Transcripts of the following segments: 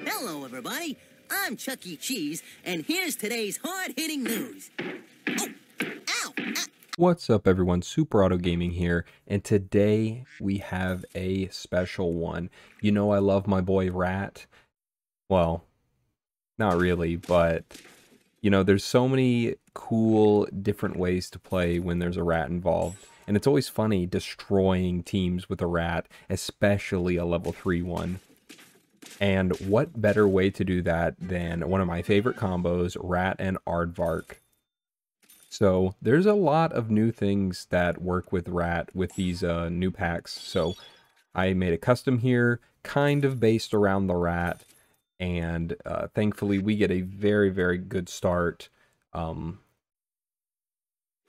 Hello, everybody. I'm Chuck E. Cheese, and here's today's hard-hitting news. Oh, ow, ow. What's up, everyone? Super Auto Gaming here, and today we have a special one. You know I love my boy Rat. Well, not really, but, you know, there's so many cool different ways to play when there's a rat involved. And it's always funny destroying teams with a rat, especially a level 3 one. And what better way to do that than one of my favorite combos, Rat and Aardvark. So there's a lot of new things that work with Rat with these new packs. So I made a custom here, kind of based around the Rat. And thankfully we get a very, very good start.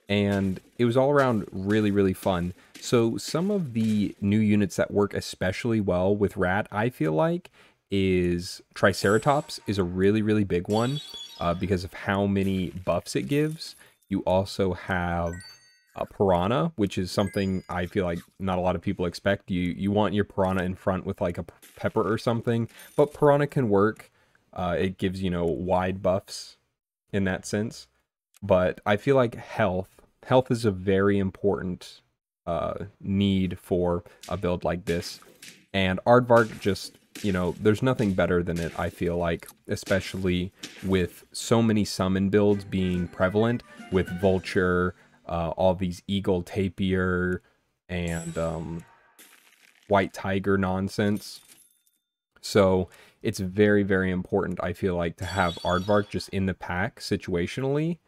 And it was all around really, really fun. So some of the new units that work especially well with Rat, I feel like, is Triceratops is a really, really big one because of how many buffs it gives. You also have a Piranha, which is something I feel like not a lot of people expect. You want your Piranha in front with like a Pepper or something, but Piranha can work. It gives, you know, wide buffs in that sense. But I feel like health is a very important need for a build like this. And Aardvark just, you know, there's nothing better than it, I feel like, especially with so many summon builds being prevalent with Vulture, all these Eagle Tapir, and White Tiger nonsense. So it's very, very important, I feel like, to have Aardvark just in the pack situationally.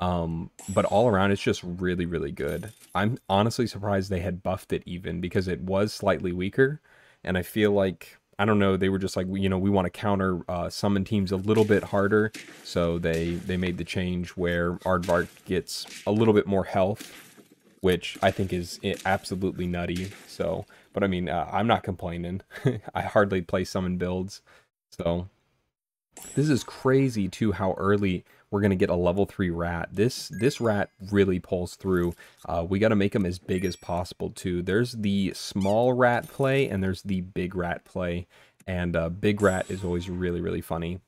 But all around, it's just really, really good. I'm honestly surprised they had buffed it even, because it was slightly weaker. And I feel like, I don't know, they were just like, you know, we want to counter summon teams a little bit harder. So they made the change where Aardvark gets a little bit more health, which I think is absolutely nutty. So, but I mean, I'm not complaining. I hardly play summon builds. So this is crazy too, how early we're going to get a level 3 rat. This rat really pulls through. We got to make them as big as possible too. There's the small rat play and there's the big rat play. And big rat is always really, really funny.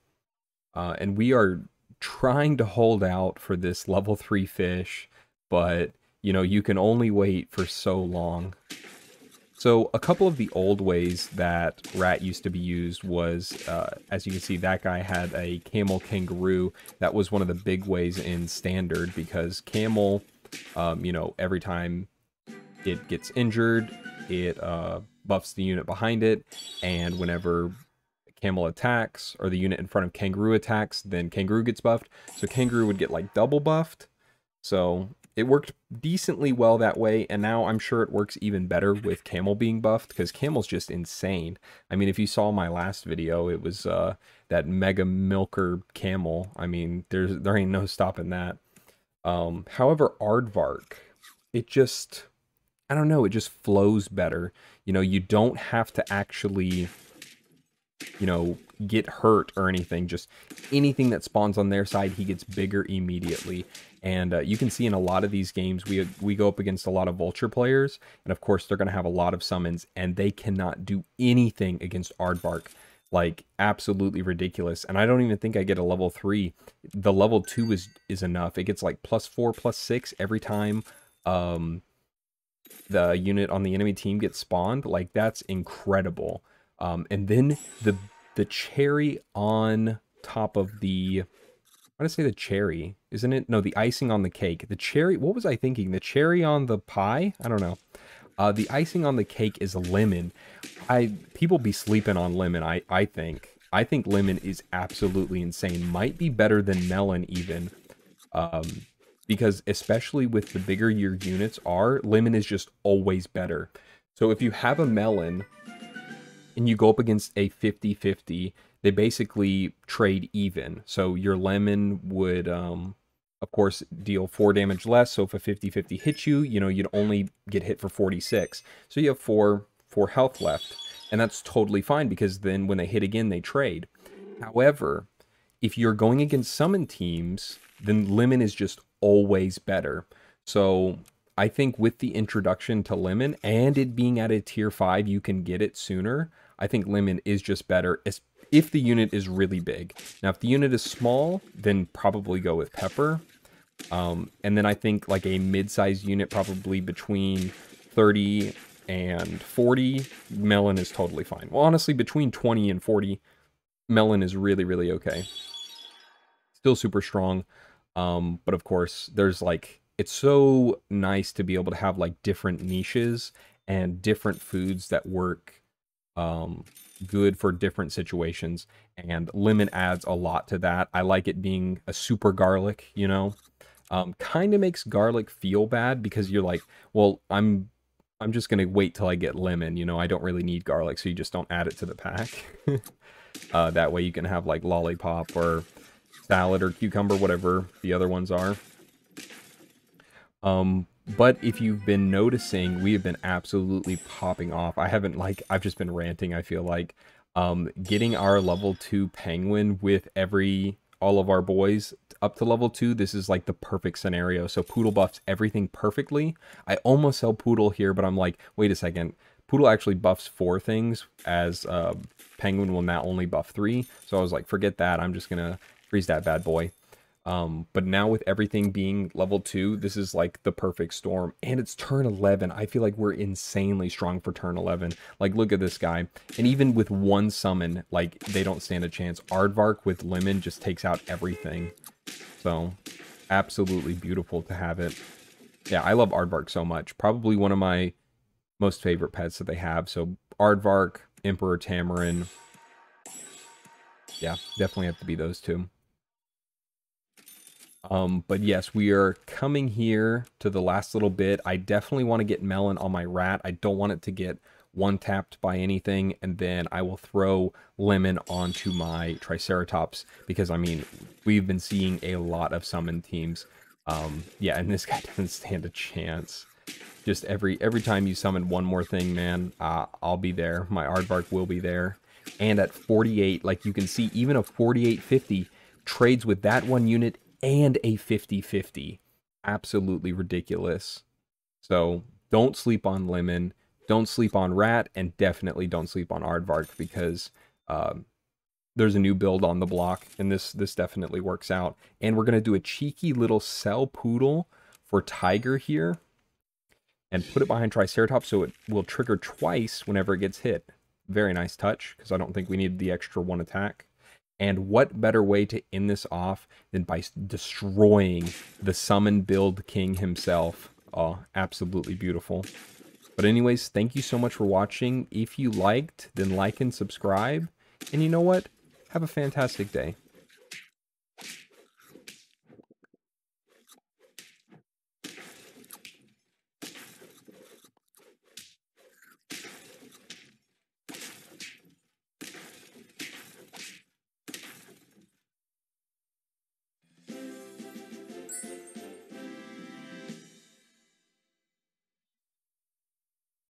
And we are trying to hold out for this level 3 fish, but you know, you can only wait for so long. So a couple of the old ways that Rat used to be used was, as you can see, that guy had a Camel Kangaroo. That was one of the big ways in Standard because Camel, you know, every time it gets injured, it buffs the unit behind it. And whenever Camel attacks or the unit in front of Kangaroo attacks, then Kangaroo gets buffed. So Kangaroo would get like double buffed. So it worked decently well that way, and now I'm sure it works even better with Camel being buffed, because Camel's just insane. I mean, if you saw my last video, it was that Mega Milker Camel. I mean, there ain't no stopping that. However, Aardvark, it just, I don't know, it just flows better. You know, you don't have to actually, you know, get hurt or anything. Just anything that spawns on their side, he gets bigger immediately. And you can see in a lot of these games, we go up against a lot of Vulture players. And of course, they're going to have a lot of summons. And they cannot do anything against Aardvark. Like, absolutely ridiculous. And I don't even think I get a level 3. The level 2 is enough. It gets like plus 4, plus 6 every time the unit on the enemy team gets spawned. Like, that's incredible. And then the cherry on top of the... I want to say the cherry, isn't it? No, the icing on the cake. The cherry, what was I thinking? The cherry on the pie? I don't know. The icing on the cake is Lemon. People be sleeping on Lemon, I think. I think Lemon is absolutely insane. Might be better than Melon even. Because especially with the bigger your units are, Lemon is just always better. So if you have a Melon and you go up against a 50-50, they basically trade even. So your Lemon would, of course, deal 4 damage less. So if a 50-50 hits you, you know, you'd only get hit for 46. So you have four health left. And that's totally fine because then when they hit again, they trade. However, if you're going against summon teams, then Lemon is just always better. So I think with the introduction to Lemon and it being at a tier 5, you can get it sooner. I think Lemon is just better, especially if the unit is really big. Now, if the unit is small, then probably go with Pepper. And then I think like a mid-sized unit, probably between 30 and 40, Melon is totally fine. Well, honestly, between 20 and 40, Melon is really, really okay. Still super strong. But of course, there's like, it's so nice to be able to have like different niches and different foods that work good for different situations, and lemon adds a lot to that. I like it being a super garlic, you know. Kind of makes garlic feel bad because you're like, well, I'm just gonna wait till I get lemon, you know, I don't really need garlic, so you just don't add it to the pack. That way you can have like lollipop or salad or cucumber, whatever the other ones are. But if you've been noticing, we have been absolutely popping off. I haven't, like, I've just been ranting, I feel like. Getting our level 2 penguin with all of our boys up to level 2, this is like the perfect scenario. So Poodle buffs everything perfectly. I almost sell Poodle here, but I'm like, wait a second. Poodle actually buffs 4 things, as Penguin will now only buff 3. So I was like, forget that. I'm just going to freeze that bad boy. But now with everything being level 2, this is like the perfect storm. And it's turn 11. I feel like we're insanely strong for turn 11. Like, look at this guy. And even with one summon, like, they don't stand a chance. Aardvark with Lemon just takes out everything. So, absolutely beautiful to have it. Yeah, I love Aardvark so much. Probably one of my most favorite pets that they have. So, Aardvark, Emperor Tamarin. Yeah, definitely have to be those two. But yes, we are coming here to the last little bit. I definitely want to get Melon on my Rat. I don't want it to get one-tapped by anything. And then I will throw Lemon onto my Triceratops because, I mean, we've been seeing a lot of summon teams. Yeah, and this guy doesn't stand a chance. Just every time you summon one more thing, man, I'll be there. My Aardvark will be there. And at 48, like you can see, even a 48-50 trades with that one unit and a 50-50. Absolutely ridiculous. So don't sleep on Lemon, don't sleep on Rat, and definitely don't sleep on Aardvark because there's a new build on the block, and this definitely works out. And we're going to do a cheeky little sell Poodle for Tiger here and put it behind Triceratops so it will trigger twice whenever it gets hit. Very nice touch because I don't think we needed the extra one attack. And what better way to end this off than by destroying the Summon Build King himself. Oh, absolutely beautiful. But anyways, thank you so much for watching. If you liked, then like and subscribe. And you know what? Have a fantastic day.